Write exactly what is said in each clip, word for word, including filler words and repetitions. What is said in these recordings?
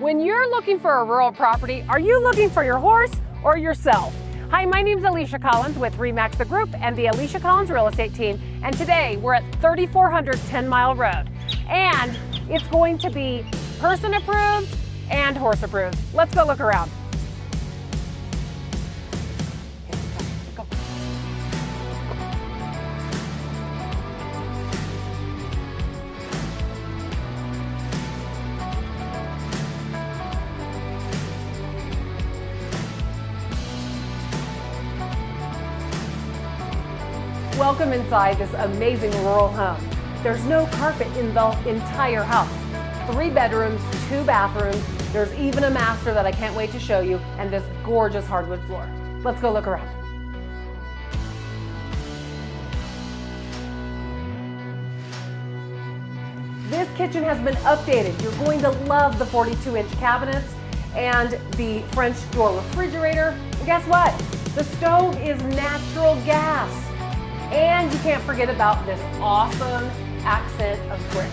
When you're looking for a rural property, are you looking for your horse or yourself? Hi, my name's Alicia Collins with RE/MAX The Group and the Alicia Collins Real Estate Team, and today we're at thirty-four hundred ten mile Road, and it's going to be person approved and horse approved. Let's go look around. Welcome inside this amazing rural home. There's no carpet in the entire house. Three bedrooms, two bathrooms. There's even a master that I can't wait to show you, and this gorgeous hardwood floor. Let's go look around. This kitchen has been updated. You're going to love the forty-two inch cabinets and the French door refrigerator. And guess what? The stove is natural gas. And you can't forget about this awesome accent of brick.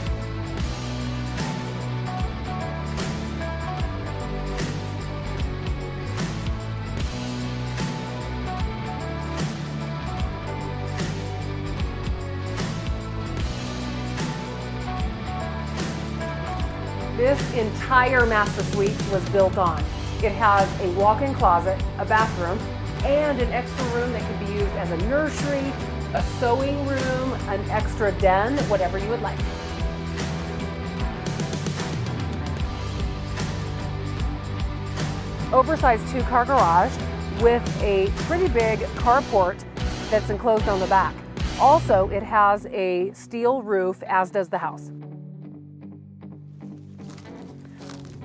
This entire master suite was built on. It has a walk-in closet, a bathroom, and an extra room that can be used as a nursery, a sewing room, an extra den, whatever you would like. Oversized two-car garage with a pretty big carport that's enclosed on the back. Also, it has a steel roof, as does the house.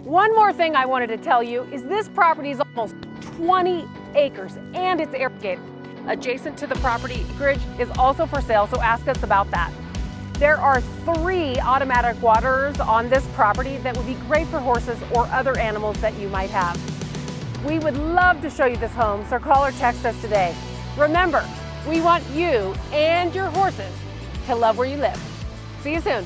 One more thing I wanted to tell you is this property is almost twenty acres and it's irrigated. Adjacent to the property, acreage is also for sale, so ask us about that. There are three automatic waterers on this property that would be great for horses or other animals that you might have. We would love to show you this home, so call or text us today. Remember, we want you and your horses to love where you live. See you soon.